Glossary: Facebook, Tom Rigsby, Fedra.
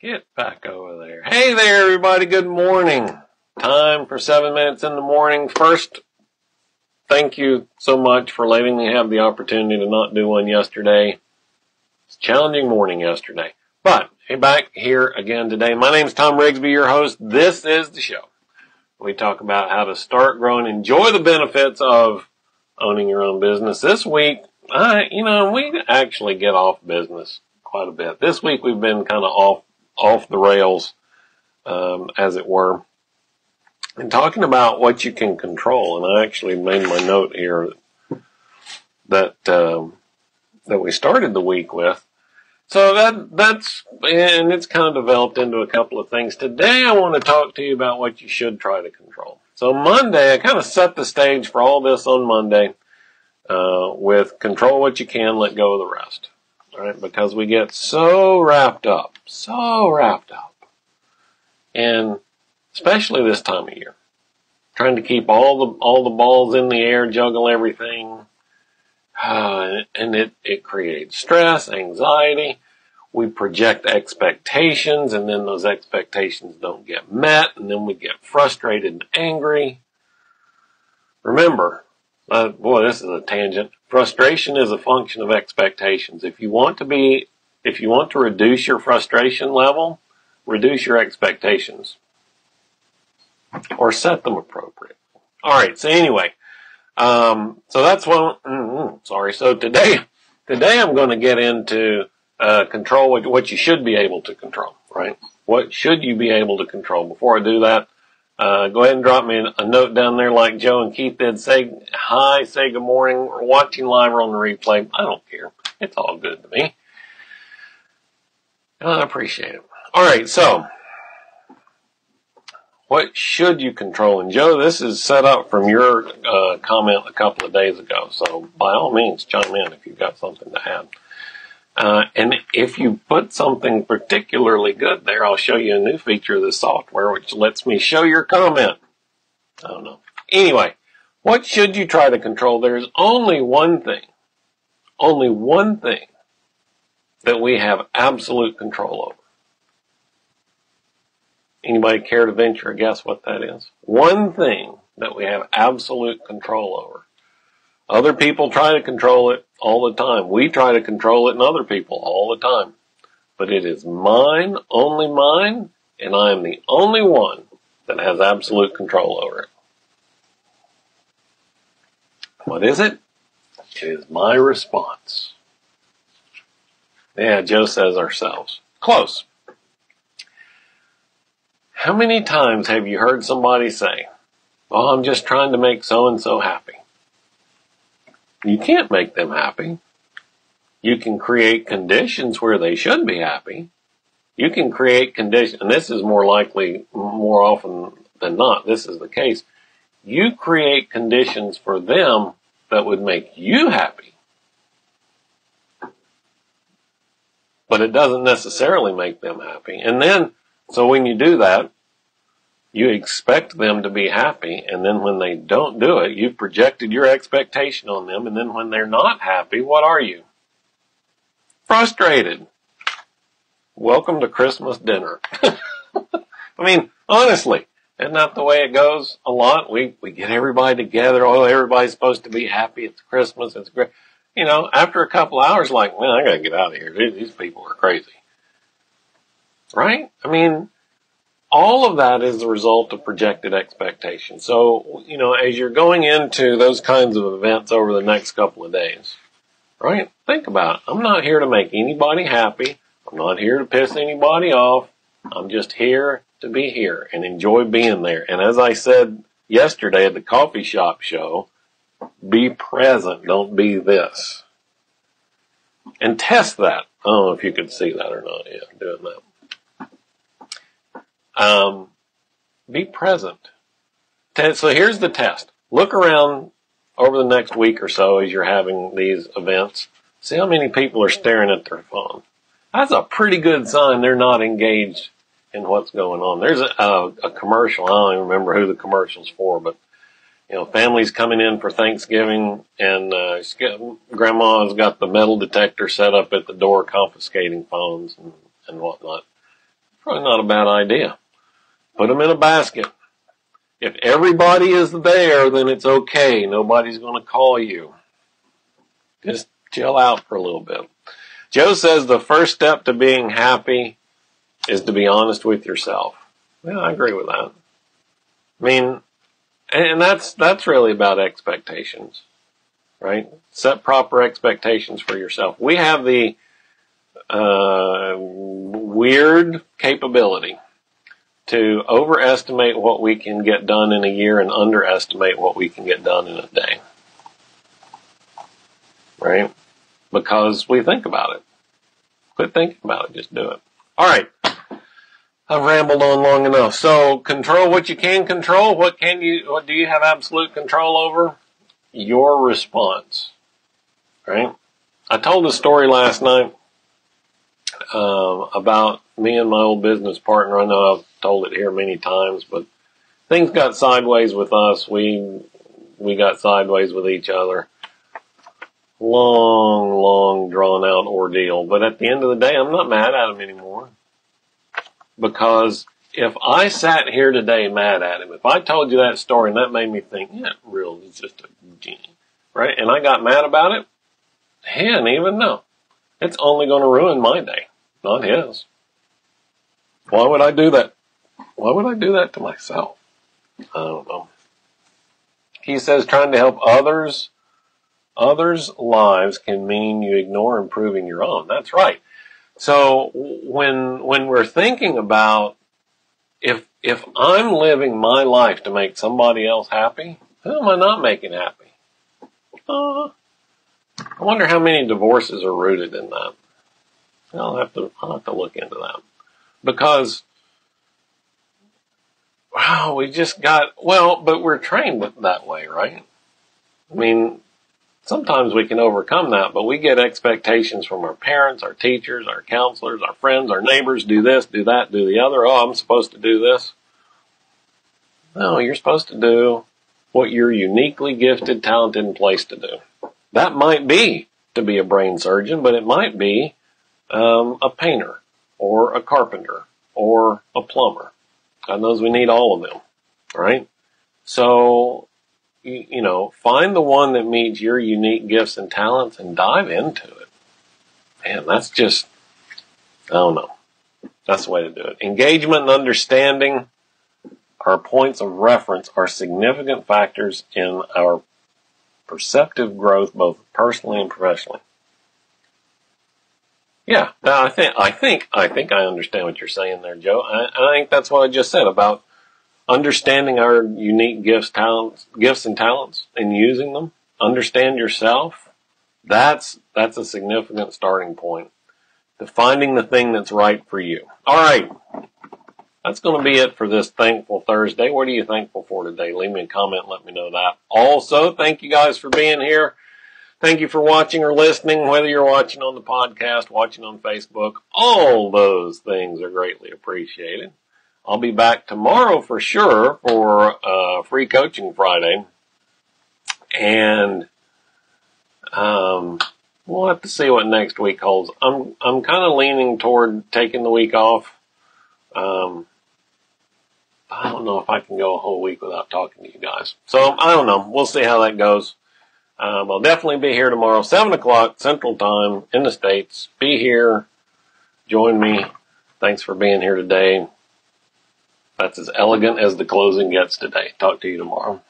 Get back over there. Hey there, everybody. Good morning. Time for 7 minutes in the morning. First, thank you so much for letting me have the opportunity to not do one yesterday. It's a challenging morning yesterday. But, hey, back here again today. My name's Tom Rigsby, your host. This is the show. We talk about how to start, growing, enjoy the benefits of owning your own business. This week, we actually get off business quite a bit. This week we've been kind of off the rails, as it were. And talking about what you can control, and I actually made my note here that we started the week with. So that's, and it's kind of developed into a couple of things. Today I want to talk to you about what you should try to control. So Monday, I kind of set the stage for all this on Monday, with control what you can, let go of the rest. All right, because we get so wrapped up. And especially this time of year, trying to keep all the balls in the air, juggle everything. And it creates stress, anxiety. We project expectations, and then those expectations don't get met, and then we get frustrated and angry. Remember, this is a tangent. Frustration is a function of expectations. If you want to reduce your frustration level, reduce your expectations, or set them appropriate. All right. So anyway. So that's one. Sorry. So today I'm going to get into control what you should be able to control, right? What should you be able to control? Before I do that, go ahead and drop me a note down there like Joe and Keith did. Say hi, say good morning. We're watching live or on the replay. I don't care. It's all good to me. And I appreciate it. All right. So what should you control? And Joe, this is set up from your comment a couple of days ago. So by all means, chime in if you've got something to add. And if you put something particularly good there, I'll show you a new feature of the software, which lets me show your comment. I don't know. Anyway, what should you try to control? There's only one thing that we have absolute control over. Anybody care to venture a guess what that is? One thing that we have absolute control over. Other people try to control it all the time. We try to control it in other people all the time. But it is mine, only mine, and I am the only one that has absolute control over it. What is it? It is my response. Yeah, Joe says ourselves. Close. How many times have you heard somebody say, well, I'm just trying to make so-and-so happy? You can't make them happy. You can create conditions where they should be happy. You can create conditions, and this is more often than not, this is the case. You create conditions for them that would make you happy. But it doesn't necessarily make them happy. And then, so when you do that, you expect them to be happy, and then when they don't do it, you've projected your expectation on them, and then when they're not happy, what are you? Frustrated. Welcome to Christmas dinner. I mean, honestly, isn't that the way it goes a lot? We get everybody together, oh, everybody's supposed to be happy, it's Christmas, it's great. You know, after a couple hours, like, man, I gotta get out of here, these people are crazy. Right? I mean, all of that is the result of projected expectation. So, you know, as you're going into those kinds of events over the next couple of days, right? Think about it. I'm not here to make anybody happy. I'm not here to piss anybody off. I'm just here to be here and enjoy being there. And as I said yesterday at the coffee shop show, be present. Don't be this. And test that. I don't know if you could see that or not. Yeah, I'm doing that. Be present. So here's the test. Look around over the next week or so as you're having these events. See how many people are staring at their phone. That's a pretty good sign they're not engaged in what's going on. There's a commercial. I don't even remember who the commercial's for, but you know, families coming in for Thanksgiving and grandma's got the metal detector set up at the door confiscating phones and whatnot. Probably not a bad idea. Put them in a basket. If everybody is there, then it's okay. Nobody's going to call you. Just chill out for a little bit. Joe says the first step to being happy is to be honest with yourself. Yeah, I agree with that. I mean, and that's really about expectations, right? Set proper expectations for yourself. We have the weird capability to overestimate what we can get done in a year and underestimate what we can get done in a day. Right? Because we think about it. Quit thinking about it. Just do it. All right. I've rambled on long enough. So control what you can control. What do you have absolute control over? Your response. Right? I told a story last night about me and my old business partner. I know I've told it here many times, but things got sideways with us. We got sideways with each other. Long, long, drawn-out ordeal. But at the end of the day, I'm not mad at him anymore. Because if I sat here today mad at him, if I told you that story and that made me think, yeah, real, it's just a genie, right? And I got mad about it, he didn't even know. It's only going to ruin my day, not his. Why would I do that? Why would I do that to myself? I don't know. He says trying to help others' lives can mean you ignore improving your own. That's right. So when we're thinking about if I'm living my life to make somebody else happy, who am I not making happy? I wonder how many divorces are rooted in that. I'll have to look into that. Because wow, but we're trained that way, right? I mean, sometimes we can overcome that, but we get expectations from our parents, our teachers, our counselors, our friends, our neighbors. Do this, do that, do the other. Oh, I'm supposed to do this. No, you're supposed to do what you're uniquely gifted, talented, and placed to do. That might be to be a brain surgeon, but it might be a painter or a carpenter or a plumber. God knows we need all of them, right? So you know, find the one that meets your unique gifts and talents and dive into it. Man, that's just, I don't know. That's the way to do it. Engagement and understanding our points of reference are significant factors in our perceptive growth, both personally and professionally. Yeah, I think I understand what you're saying there, Joe. I think that's what I just said about understanding our unique gifts and talents and using them. Understand yourself. That's a significant starting point to finding the thing that's right for you. All right. That's going to be it for this Thankful Thursday. What are you thankful for today? Leave me a comment. Let me know that. Also, thank you guys for being here. Thank you for watching or listening, whether you're watching on the podcast, watching on Facebook. All those things are greatly appreciated. I'll be back tomorrow for sure for Free Coaching Friday. And we'll have to see what next week holds. I'm kind of leaning toward taking the week off. I don't know if I can go a whole week without talking to you guys. So, I don't know. We'll see how that goes. I'll definitely be here tomorrow, 7 o'clock Central Time in the States. Be here. Join me. Thanks for being here today. That's as elegant as the closing gets today. Talk to you tomorrow.